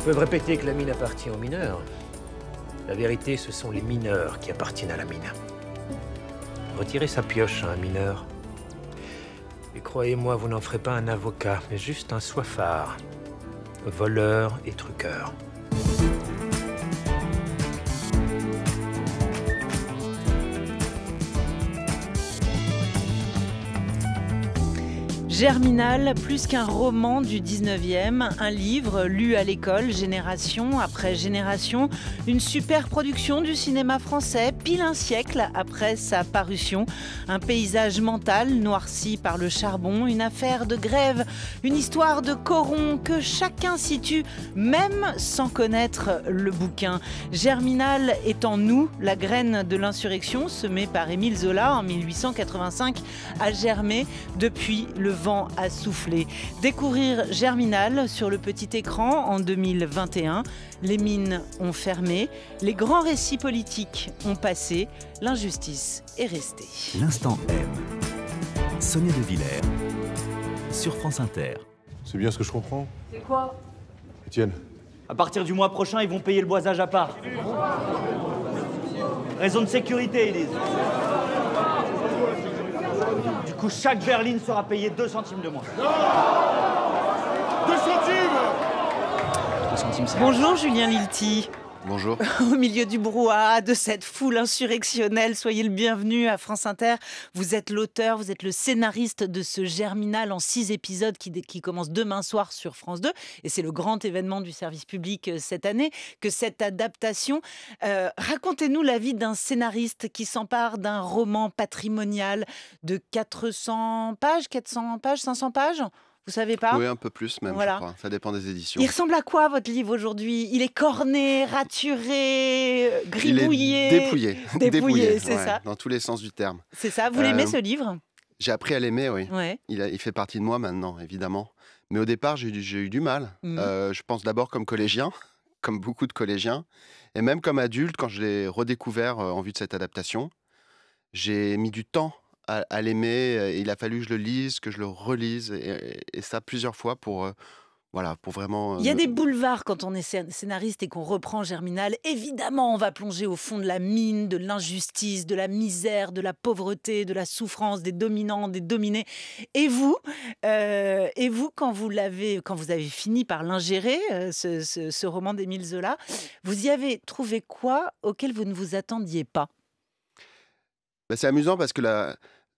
Ils peuvent répéter que la mine appartient aux mineurs. La vérité, ce sont les mineurs qui appartiennent à la mine. Retirez sa pioche à un mineur. Et croyez-moi, vous n'en ferez pas un avocat, mais juste un soifard, voleur et truqueur. Germinal, plus qu'un roman du 19e, un livre lu à l'école, génération après génération, une super production du cinéma français, pile un siècle après sa parution. Un paysage mental noirci par le charbon, une affaire de grève, une histoire de coron que chacun situe, même sans connaître le bouquin. Germinal est en nous, la graine de l'insurrection semée par Émile Zola en 1885 a germé depuis le vent à souffler. Découvrir Germinal sur le petit écran en 2021. Les mines ont fermé, les grands récits politiques ont passé, l'injustice est restée. L'Instant M, Sonia Devillers, sur France Inter. C'est bien ce que je comprends. C'est quoi, Étienne? À partir du mois prochain, ils vont payer le boisage à part. Raison de sécurité, ils disent. Du coup, chaque berline sera payée 2 centimes de moins. Non, 2 centimes, 2 centimes, c'est... Bonjour Julien Lilti. Bonjour. Au milieu du brouhaha de cette foule insurrectionnelle, soyez le bienvenu à France Inter. Vous êtes l'auteur, vous êtes le scénariste de ce Germinal en 6 épisodes qui commence demain soir sur France 2. Et c'est le grand événement du service public cette année que cette adaptation. Racontez-nous la vie d'un scénariste qui s'empare d'un roman patrimonial de 400 pages, 400 pages, 500 pages? Vous savez pas? Oui, un peu plus même, voilà. Je crois. Ça dépend des éditions. Il ressemble à quoi votre livre aujourd'hui? Il est corné, raturé, gribouillé. Il est dépouillé. Dépouillé, c'est ouais, ça. Dans tous les sens du terme. C'est ça. Vous l'aimez ce livre? J'ai appris à l'aimer, oui. Ouais. Il fait partie de moi maintenant, évidemment. Mais au départ, j'ai eu du mal. Je pense d'abord comme collégien, comme beaucoup de collégiens. Et même comme adulte, quand je l'ai redécouvert en vue de cette adaptation, j'ai mis du temps à l'aimer. Il a fallu que je le lise, que je le relise, et ça plusieurs fois pour, voilà, pour vraiment... Il y a des boulevards quand on est scénariste et qu'on reprend Germinal. Évidemment, on va plonger au fond de la mine, de l'injustice, de la misère, de la pauvreté, de la souffrance, des dominants, des dominés. Et vous quand vous avez fini par l'ingérer, ce roman d'Émile Zola, vous y avez trouvé quoi auquel vous ne vous attendiez pas? Ben, c'est amusant parce que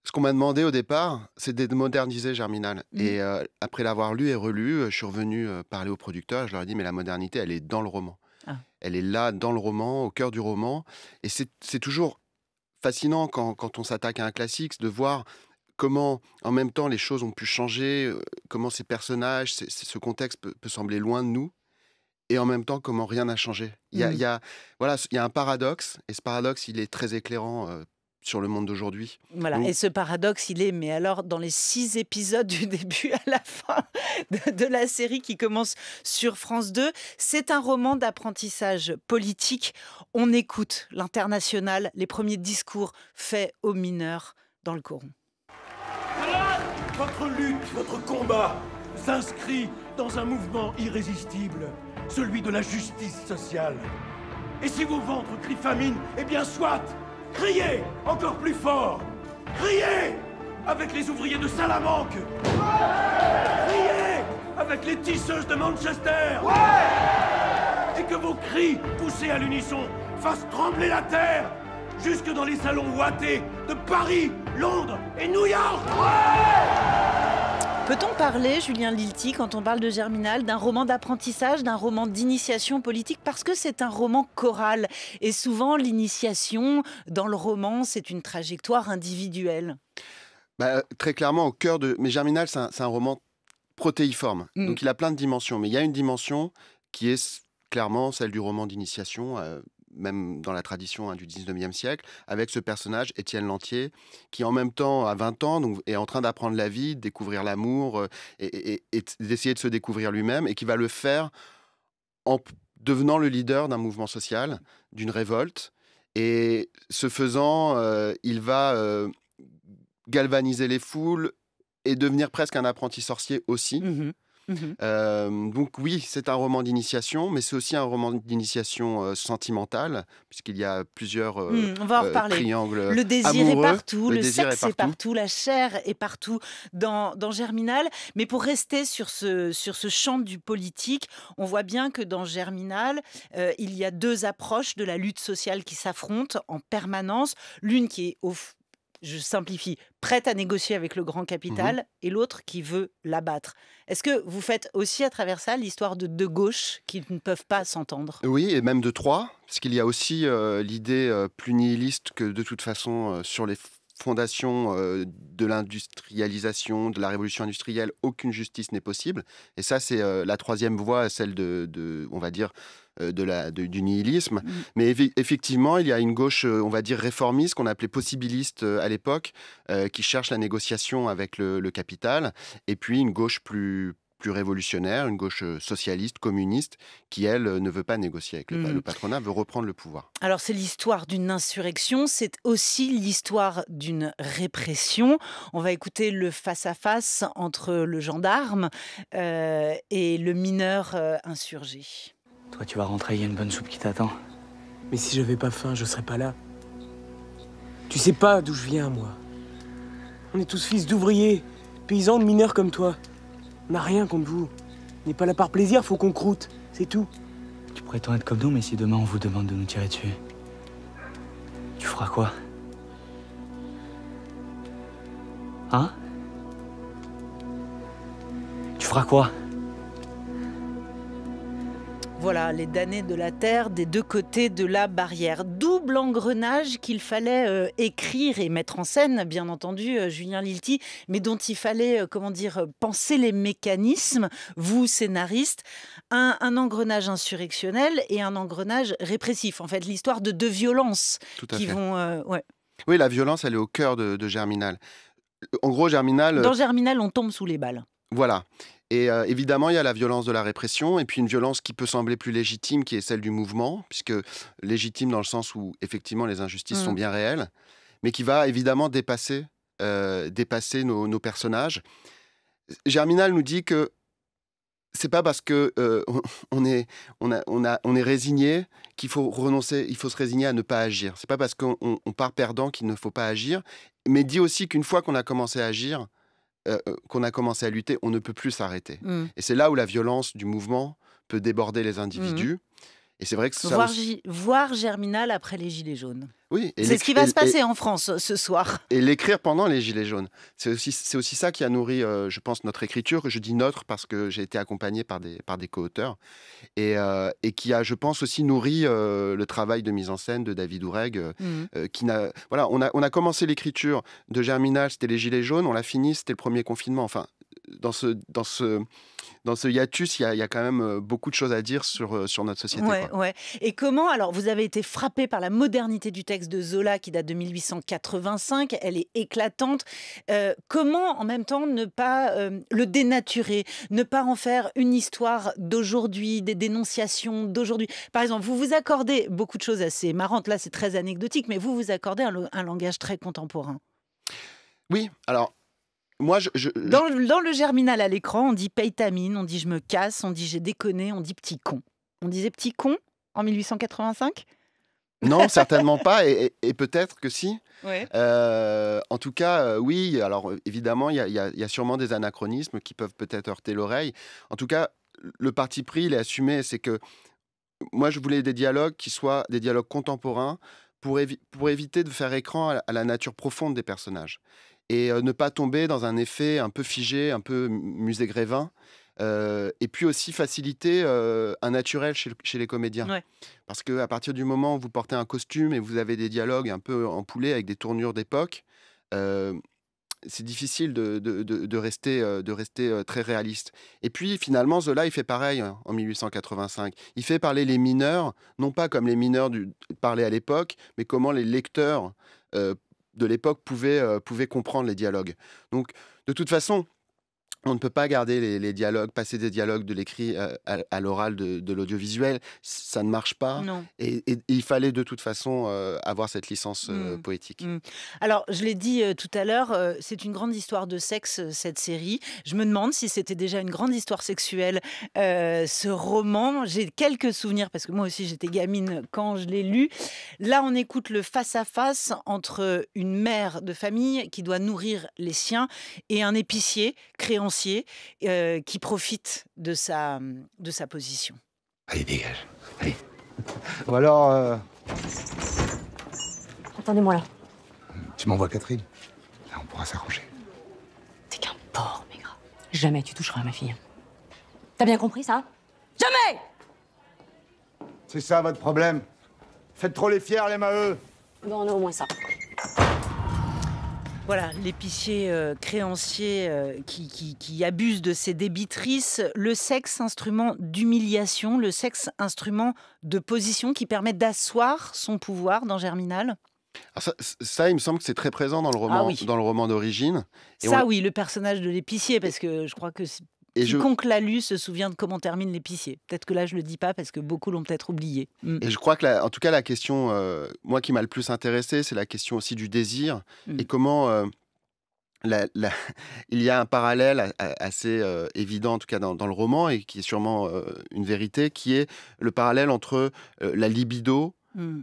ce qu'on m'a demandé au départ, c'est de moderniser Germinal. Et après l'avoir lu et relu, je suis revenu parler aux producteurs. Je leur ai dit, mais la modernité, elle est dans le roman. Ah. Elle est là, dans le roman, au cœur du roman. Et c'est toujours fascinant quand on s'attaque à un classique, de voir comment, en même temps, les choses ont pu changer, comment ces personnages, ce contexte peut sembler loin de nous. Et en même temps, comment rien n'a changé. Il y a un paradoxe, et ce paradoxe, il est très éclairant sur le monde d'aujourd'hui. Voilà. Donc... Et ce paradoxe, il est, mais alors, dans les 6 épisodes du début à la fin de la série qui commence sur France 2, c'est un roman d'apprentissage politique. On écoute l'international, les premiers discours faits aux mineurs dans le coron. Votre lutte, votre combat s'inscrit dans un mouvement irrésistible, celui de la justice sociale. Et si vos ventres crient famine, eh bien soit! Criez encore plus fort! Criez avec les ouvriers de Salamanque! Ouais! Criez avec les tisseuses de Manchester! Ouais! Et que vos cris, poussés à l'unisson, fassent trembler la terre jusque dans les salons ouatés de Paris, Londres et New York! Ouais! Peut-on parler, Julien Lilti, quand on parle de Germinal, d'un roman d'apprentissage, d'un roman d'initiation politique? Parce que c'est un roman choral. Et souvent, l'initiation, dans le roman, c'est une trajectoire individuelle. Bah, très clairement, au cœur de... Mais Germinal, c'est un roman protéiforme. Donc, il a plein de dimensions. Mais il y a une dimension qui est clairement celle du roman d'initiation, même dans la tradition du 19e siècle, avec ce personnage, Étienne Lantier, qui en même temps, à 20 ans, donc, est en train d'apprendre la vie, de découvrir l'amour, et d'essayer de se découvrir lui-même, et qui va le faire en devenant le leader d'un mouvement social, d'une révolte. Et ce faisant, il va galvaniser les foules et devenir presque un apprenti sorcier aussi. Donc oui, c'est un roman d'initiation, mais c'est aussi un roman d'initiation sentimentale, puisqu'il y a plusieurs on va en reparler. Triangles le désir amoureux. Est partout, le sexe est partout, la chair est partout dans Germinal. Mais pour rester sur ce champ du politique, on voit bien que dans Germinal, il y a deux approches de la lutte sociale qui s'affrontent en permanence. L'une qui est au fond, je simplifie, prête à négocier avec le grand capital, et l'autre qui veut l'abattre. Est-ce que vous faites aussi à travers ça l'histoire de deux gauches qui ne peuvent pas s'entendre? Oui, et même de trois, parce qu'il y a aussi l'idée plus nihiliste que de toute façon sur les fondations de l'industrialisation, de la révolution industrielle, aucune justice n'est possible. Et ça, c'est la troisième voie, celle de on va dire... du nihilisme, mais effectivement il y a une gauche, on va dire réformiste, qu'on appelait possibiliste à l'époque, qui cherche la négociation avec le capital, et puis une gauche plus révolutionnaire, une gauche socialiste, communiste, qui elle ne veut pas négocier avec le patronat, veut reprendre le pouvoir. Alors c'est l'histoire d'une insurrection, c'est aussi l'histoire d'une répression. On va écouter le face-à-face entre le gendarme et le mineur insurgé. Toi, tu vas rentrer, il y a une bonne soupe qui t'attend. Mais si j'avais pas faim, je serais pas là. Tu sais pas d'où je viens, moi. On est tous fils d'ouvriers, paysans, de mineurs comme toi. On n'a rien contre vous. On n'est pas là par plaisir, faut qu'on croûte, c'est tout. Tu prétends être comme nous, mais si demain on vous demande de nous tirer dessus, tu feras quoi? Hein? Tu feras quoi? Voilà, les damnés de la terre des deux côtés de la barrière. Double engrenage qu'il fallait écrire et mettre en scène, bien entendu, Julien Lilti, mais dont il fallait, comment dire, penser les mécanismes, vous, scénaristes. Un engrenage insurrectionnel et un engrenage répressif. En fait, l'histoire de deux violences qui vont... Oui, la violence, elle est au cœur de Germinal. En gros, Germinal... Dans Germinal, on tombe sous les balles. Voilà. Et évidemment, il y a la violence de la répression, et puis une violence qui peut sembler plus légitime, qui est celle du mouvement, puisque légitime dans le sens où, effectivement, les injustices sont bien réelles, mais qui va évidemment dépasser nos personnages. Germinal nous dit que c'est pas parce que on est résigné qu'il faut renoncer, il faut se résigner à ne pas agir. C'est pas parce qu'on part perdant qu'il ne faut pas agir, mais dit aussi qu'une fois qu'on a commencé à agir, qu'on a commencé à lutter, on ne peut plus s'arrêter. Et c'est là où la violence du mouvement peut déborder les individus. Et c'est vrai que ça voir Germinal après les Gilets jaunes. Oui, c'est ce qui va se passer en France ce soir. Et l'écrire pendant les Gilets jaunes. C'est aussi ça qui a nourri, je pense, notre écriture. Je dis notre parce que j'ai été accompagné par des co-auteurs. Et qui a, je pense, aussi nourri le travail de mise en scène de David Oureg. Voilà, on a commencé l'écriture de Germinal, c'était les Gilets jaunes. On l'a fini, c'était le premier confinement. Enfin, dans ce hiatus, il y a quand même beaucoup de choses à dire sur notre société. Ouais. Et comment, alors, vous avez été frappé par la modernité du texte de Zola qui date de 1885, elle est éclatante. Comment en même temps ne pas le dénaturer, ne pas en faire une histoire d'aujourd'hui, des dénonciations d'aujourd'hui? Par exemple, vous vous accordez beaucoup de choses assez marrantes, là c'est très anecdotique, mais vous vous accordez un langage très contemporain. Oui, alors... Moi, dans le Germinal à l'écran, on dit paytamine, on dit je me casse, on dit j'ai déconné, on dit petit con. On disait petit con en 1885 ? Non, certainement pas, et peut-être que si. Ouais. En tout cas, oui, alors évidemment, il y a sûrement des anachronismes qui peuvent peut-être heurter l'oreille. En tout cas, le parti pris, il est assumé, c'est que moi, je voulais des dialogues qui soient des dialogues contemporains pour éviter de faire écran à la nature profonde des personnages. Et ne pas tomber dans un effet un peu figé, un peu musée Grévin. Et puis aussi faciliter un naturel chez les comédiens. Ouais. Parce qu'à partir du moment où vous portez un costume et vous avez des dialogues un peu en poulet avec des tournures d'époque, c'est difficile de rester très réaliste. Et puis finalement, Zola, il fait pareil hein, en 1885. Il fait parler les mineurs, non pas comme les mineurs parlaient à l'époque, mais comment les lecteurs... de l'époque pouvait comprendre les dialogues. Donc, de toute façon, On ne peut pas garder les dialogues, passer des dialogues de l'écrit à l'oral de l'audiovisuel. Ça ne marche pas. Et il fallait de toute façon avoir cette licence poétique. Alors, je l'ai dit tout à l'heure, c'est une grande histoire de sexe, cette série. Je me demande si c'était déjà une grande histoire sexuelle, ce roman. J'ai quelques souvenirs, parce que moi aussi j'étais gamine quand je l'ai lu. Là, on écoute le face-à-face entre une mère de famille qui doit nourrir les siens et un épicier créancier qui profite de sa position. Allez, dégage. Allez. Ou alors... Attendez-moi là. Tu m'envoies Catherine. Là, on pourra s'arranger. T'es qu'un porc, Maigrat. Jamais tu toucheras à ma fille. T'as bien compris, ça? Jamais! C'est ça, votre problème. Faites trop les fiers, les Maheux. Bon, on a au moins ça. Voilà, l'épicier créancier qui abuse de ses débitrices. Le sexe, instrument d'humiliation, le sexe, instrument de position qui permet d'asseoir son pouvoir dans Germinal. Alors ça, il me semble que c'est très présent dans le roman, dans le roman d'origine. Ça, oui, le personnage de l'épicier, parce que je crois que... Quiconque l'a lu se souvient de comment termine l'épicier. Peut-être que là, je ne le dis pas parce que beaucoup l'ont peut-être oublié. Et je crois que, en tout cas, la question, moi, qui m'a le plus intéressée, c'est la question aussi du désir et comment... Il y a un parallèle assez évident, en tout cas dans le roman, et qui est sûrement une vérité, qui est le parallèle entre la libido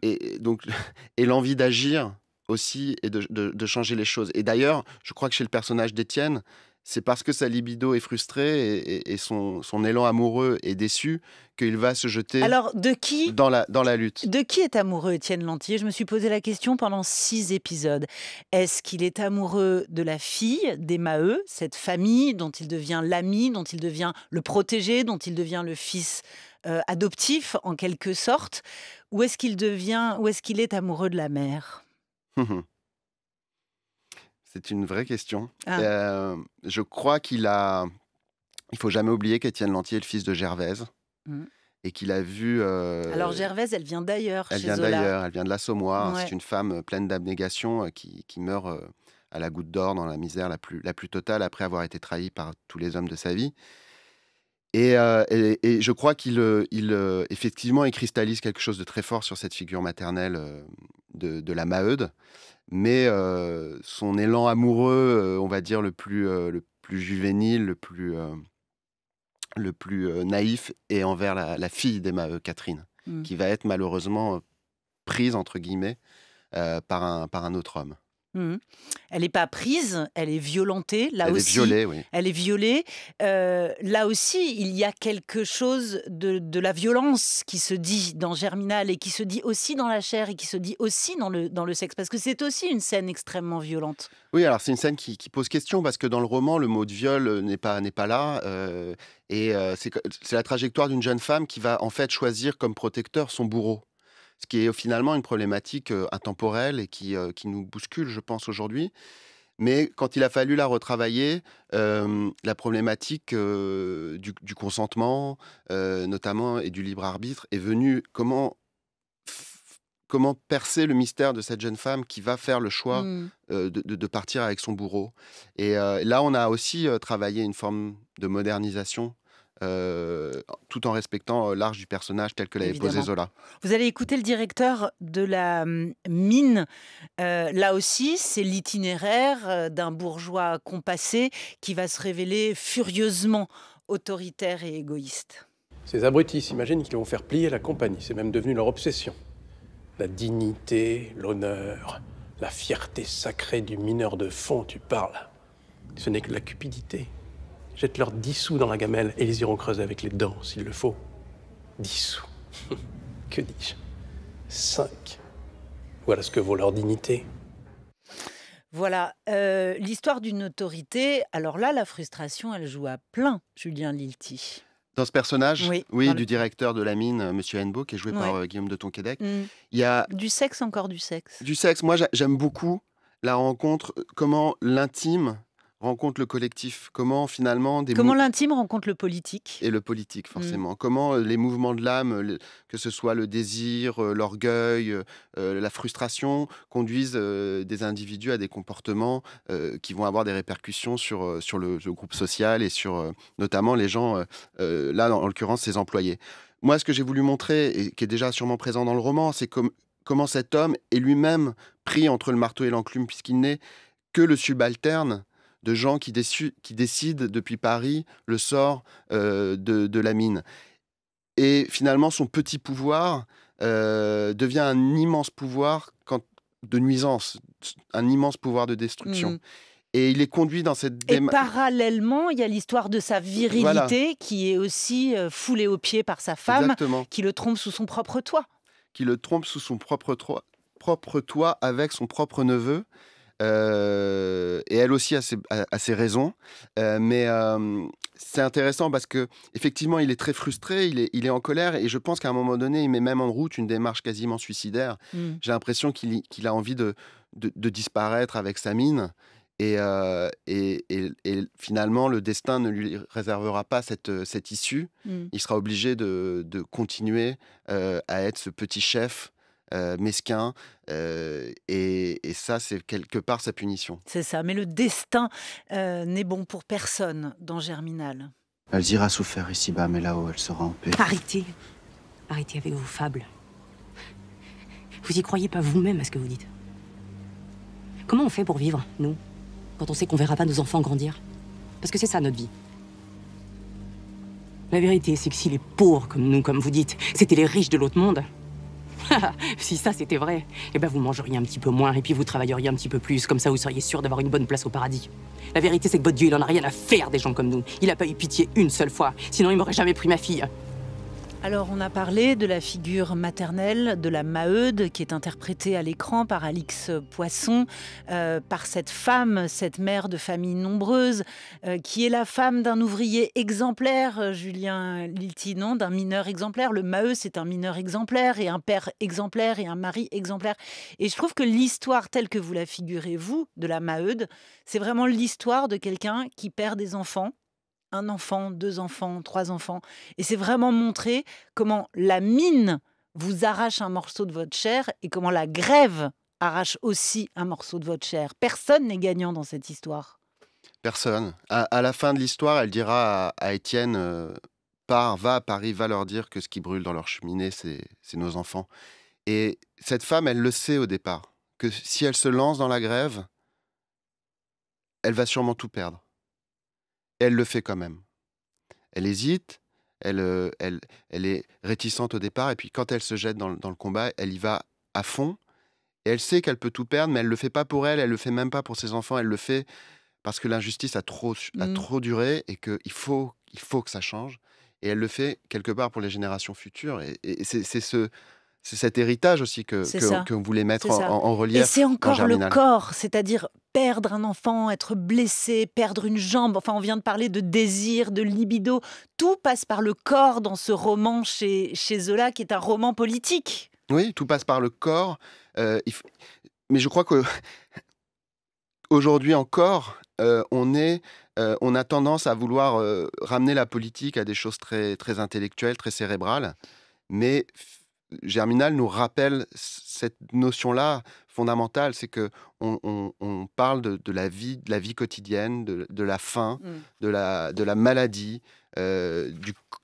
et l'envie d'agir aussi et de changer les choses. Et d'ailleurs, je crois que chez le personnage d'Étienne, c'est parce que sa libido est frustrée et son élan amoureux est déçu qu'il va se jeter dans la lutte. De qui est amoureux Étienne Lantier? Je me suis posé la question pendant 6 épisodes. Est-ce qu'il est amoureux de la fille des Maheux, cette famille dont il devient l'ami, dont il devient le protégé, dont il devient le fils adoptif en quelque sorte? Ou est-ce qu'il est amoureux de la mère? C'est une vraie question. Je crois qu'il a... Il ne faut jamais oublier qu'Étienne Lantier est le fils de Gervaise et qu'il a vu... Alors Gervaise, elle vient d'ailleurs chez Zola. Elle vient de l'Assommoir. Ouais. C'est une femme pleine d'abnégation qui meurt à la Goutte d'Or dans la misère la plus totale après avoir été trahie par tous les hommes de sa vie. Et je crois qu'effectivement, il cristallise quelque chose de très fort sur cette figure maternelle de la Maheude. Mais son élan amoureux, on va dire le plus juvénile, le plus naïf, est envers la fille d'Emma, Catherine, qui va être malheureusement prise entre guillemets par un autre homme. Elle n'est pas prise, elle est violentée. Elle est violée. Là aussi, il y a quelque chose de la violence qui se dit dans Germinal et qui se dit aussi dans la chair et qui se dit aussi dans le sexe. Parce que c'est aussi une scène extrêmement violente. Oui, alors c'est une scène qui pose question parce que dans le roman, le mot de viol n'est pas là. C'est la trajectoire d'une jeune femme qui va en fait choisir comme protecteur son bourreau. Ce qui est finalement une problématique intemporelle et qui nous bouscule, je pense, aujourd'hui. Mais quand il a fallu la retravailler, la problématique du consentement, notamment, et du libre arbitre, est venue. Comment percer le mystère de cette jeune femme qui va faire le choix de partir avec son bourreau? Et là, on a aussi travaillé une forme de modernisation, tout en respectant l'arche du personnage tel que l'avait posé Zola. Vous allez écouter le directeur de la mine. Là aussi, c'est l'itinéraire d'un bourgeois compassé qui va se révéler furieusement autoritaire et égoïste. Ces abrutis s'imaginent qu'ils vont faire plier la compagnie. C'est même devenu leur obsession. La dignité, l'honneur, la fierté sacrée du mineur de fond, tu parles. Ce n'est que la cupidité. Jette leurs 10 sous dans la gamelle et les iront creuser avec les dents, s'il le faut. 10 sous. Que dis-je? 5. Voilà ce que vaut leur dignité. Voilà, l'histoire d'une autorité. Alors là, la frustration, elle joue à plein, Julien Lilti. Dans ce personnage, du directeur de la mine, M. Hennebeau, qui est joué par Guillaume de Tonquedec. Il y a... Du sexe. Moi, j'aime beaucoup la rencontre, comment l'intime rencontre le collectif? Comment finalement... Comment l'intime rencontre le politique? Et le politique, forcément. Comment les mouvements de l'âme, que ce soit le désir, l'orgueil, la frustration, conduisent des individus à des comportements qui vont avoir des répercussions sur le groupe social et sur notamment les gens, là en l'occurrence ses employés. Moi, ce que j'ai voulu montrer, et qui est déjà sûrement présent dans le roman, c'est comment cet homme est lui-même pris entre le marteau et l'enclume, puisqu'il n'est que le subalterne de gens qui décident depuis Paris le sort de la mine. Et finalement, son petit pouvoir devient un immense pouvoir de nuisance, un immense pouvoir de destruction. Et il est conduit dans cette démarche. Et parallèlement, il y a l'histoire de sa virilité qui est aussi foulée aux pieds par sa femme, qui le trompe sous son propre toit. Qui le trompe sous son propre toit avec son propre neveu. Et elle aussi a ses raisons. Mais c'est intéressant parce que effectivement, il est très frustré, il est en colère. Et je pense qu'à un moment donné, il met même en route une démarche quasiment suicidaire. J'ai l'impression qu'il a envie de disparaître avec sa mine. Et finalement, le destin ne lui réservera pas cette issue. Il sera obligé de continuer à être ce petit chef mesquin. Et ça, c'est quelque part sa punition. C'est ça, mais le destin n'est bon pour personne dans Germinal. Elle ira souffrir ici-bas, mais là-haut, elle sera en paix. Arrêtez. Arrêtez avec vos fables. Vous n'y croyez pas vous-même à ce que vous dites. Comment on fait pour vivre, nous ? Quand on sait qu'on verra pas nos enfants grandir. Parce que c'est ça, notre vie. La vérité, c'est que si les pauvres comme nous, comme vous dites, c'était les riches de l'autre monde, si ça c'était vrai, eh ben vous mangeriez un petit peu moins et puis vous travailleriez un petit peu plus. Comme ça, vous seriez sûr d'avoir une bonne place au paradis. La vérité, c'est que votre Dieu, il en a rien à faire des gens comme nous. Il a pas eu pitié une seule fois. Sinon, il m'aurait jamais pris ma fille. Alors, on a parlé de la figure maternelle de la Maheude, qui est interprétée à l'écran par Alix Poisson, par cette femme, cette mère de famille nombreuse, qui est la femme d'un ouvrier exemplaire, Julien Lilti, non, d'un mineur exemplaire. Le Maheu, c'est un mineur exemplaire et un père exemplaire et un mari exemplaire. Et je trouve que l'histoire telle que vous la figurez, vous, de la Maheude, c'est vraiment l'histoire de quelqu'un qui perd des enfants. Un enfant, deux enfants, trois enfants. Et c'est vraiment montrer comment la mine vous arrache un morceau de votre chair et comment la grève arrache aussi un morceau de votre chair. Personne n'est gagnant dans cette histoire. Personne. À la fin de l'histoire, elle dira à Étienne, va à Paris, va leur dire que ce qui brûle dans leur cheminée, c'est nos enfants. Et cette femme, elle le sait au départ, que si elle se lance dans la grève, elle va sûrement tout perdre. Elle le fait quand même. Elle hésite, elle est réticente au départ, et puis quand elle se jette dans le combat, elle y va à fond. Et elle sait qu'elle peut tout perdre, mais elle ne le fait pas pour elle, elle ne le fait même pas pour ses enfants, elle le fait parce que l'injustice a trop duré et qu'il faut que ça change. Et elle le fait quelque part pour les générations futures. Et c'est cet héritage aussi que on voulait mettre en relief. Et c'est encore le corps, c'est-à-dire... Perdre un enfant, être blessé, perdre une jambe, enfin on vient de parler de désir, de libido, tout passe par le corps dans ce roman chez Zola qui est un roman politique. Oui, tout passe par le corps, mais je crois qu'aujourd'hui encore, on a tendance à vouloir ramener la politique à des choses très, très intellectuelles, très cérébrales, mais Germinal nous rappelle cette notion-là fondamentale, c'est que on parle de la vie quotidienne, de la faim, de la maladie,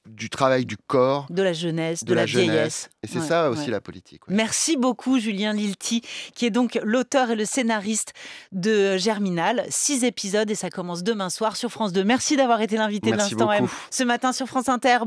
du travail du corps, de la jeunesse, de la vieillesse. Et c'est ça aussi la politique. Ouais. Merci beaucoup Julien Lilti, qui est donc l'auteur et le scénariste de Germinal. 6 épisodes et ça commence demain soir sur France 2. Merci d'avoir été l'invité de l'Instant M ce matin sur France Inter.